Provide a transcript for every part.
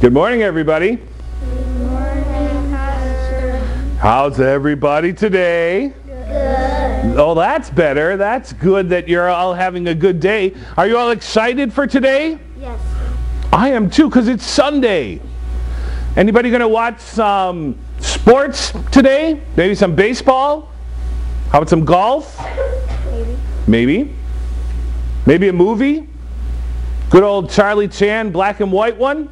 Good morning, everybody. Good morning, Pastor. How's everybody today? Good. Oh, that's better. That's good that you're all having a good day. Are you all excited for today? Yes. I am too, because it's Sunday. Anybody going to watch some sports today? Maybe some baseball? How about some golf? Maybe. Maybe a movie? Good old Charlie Chan, black and white one?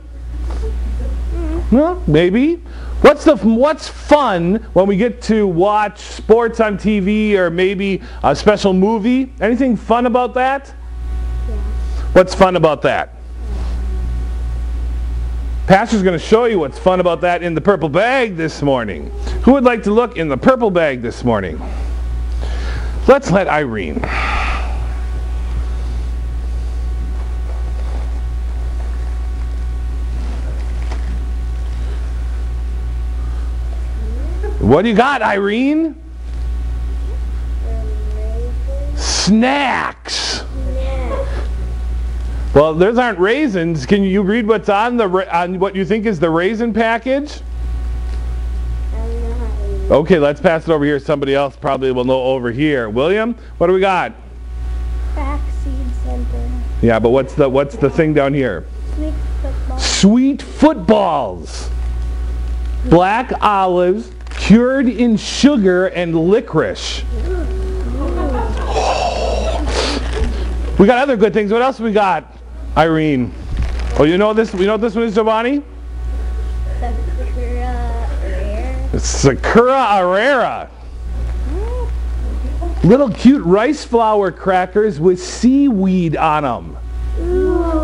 Well, maybe. What's fun when we get to watch sports on TV or maybe a special movie? Anything fun about that? Yeah. What's fun about that? Pastor's going to show you what's fun about that in the purple bag this morning. Who would like to look in the purple bag this morning? Let's let Irene. What do you got, Irene? Snacks. Well, those aren't raisins. Can you read what's on the what you think is the raisin package? Okay, let's pass it over here. Somebody else probably will know over here. William, what do we got? Vaccine center. Yeah, but what's the thing down here? Sweet footballs. Sweet footballs. Black olives. Cured in sugar and licorice. Oh. We got other good things. What else we got, Irene? Oh, you know this. You know what this one is, Giovanni? Sakura Arrera. Little cute rice flour crackers with seaweed on them.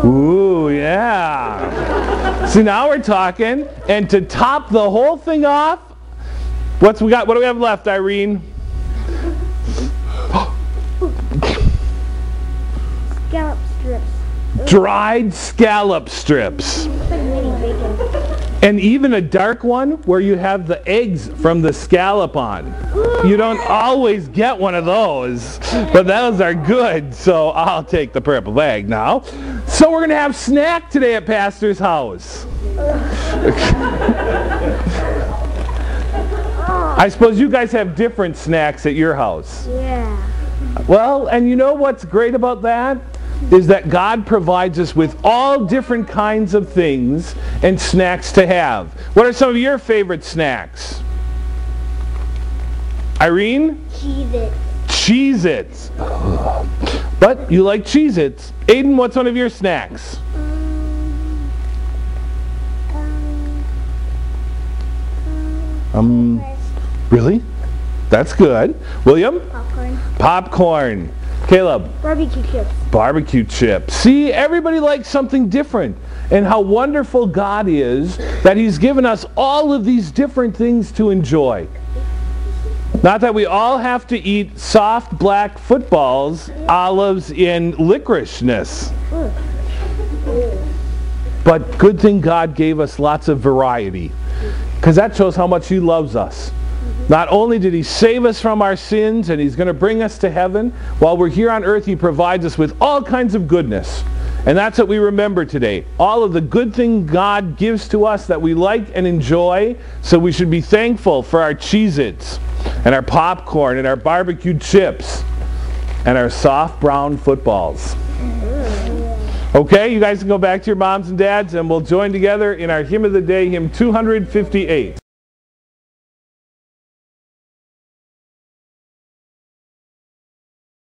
Ooh, yeah. See, now we're talking. And to top the whole thing off. What do we have left, Irene? Scallop strips. Dried scallop strips. And even a dark one where you have the eggs from the scallop on. You don't always get one of those, but those are good, so I'll take the purple bag now. So we're going to have snack today at Pastor's house. I suppose you guys have different snacks at your house. Yeah. Well, and you know what's great about that? Is that God provides us with all different kinds of things and snacks to have. What are some of your favorite snacks? Irene? Cheez-Its. Cheez-Its. But you like Cheez-Its. Aiden, what's one of your snacks? Really? That's good. William? Popcorn. Popcorn. Caleb? Barbecue chips. Barbecue chips. See, everybody likes something different. And how wonderful God is that He's given us all of these different things to enjoy. Not that we all have to eat soft black footballs, olives in licoriceness. But good thing God gave us lots of variety. Because that shows how much He loves us. Not only did He save us from our sins and He's going to bring us to heaven, while we're here on earth He provides us with all kinds of goodness. And that's what we remember today. All of the good thing God gives to us that we like and enjoy, so we should be thankful for our Cheez-Its and our popcorn and our barbecue chips and our soft brown footballs. Okay, you guys can go back to your moms and dads and we'll join together in our Hymn of the Day, Hymn 258.